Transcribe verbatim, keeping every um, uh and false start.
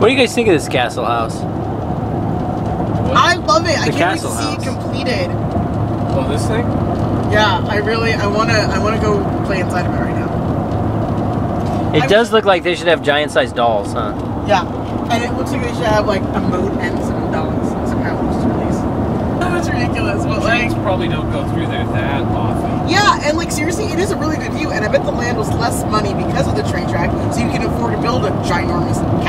What do you guys think of this castle house? I love it. The I can't wait to see it completed. Oh, this thing? Yeah, I really, I wanna, I wanna go play inside of it right now. It I does mean, look like they should have giant-sized dolls, huh? Yeah, and it looks like they should have like a moat and some dolls and some owls to release. That was ridiculous, but like probably don't go through there that often. Yeah, and like seriously, it is a really good view, and I bet the land was less money because of the train track, so you can afford to build a ginormous.